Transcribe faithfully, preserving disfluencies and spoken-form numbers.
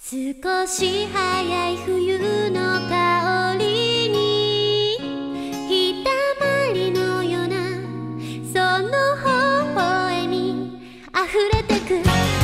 少し早い冬の香りにひだまりのようなその微笑みあふれてく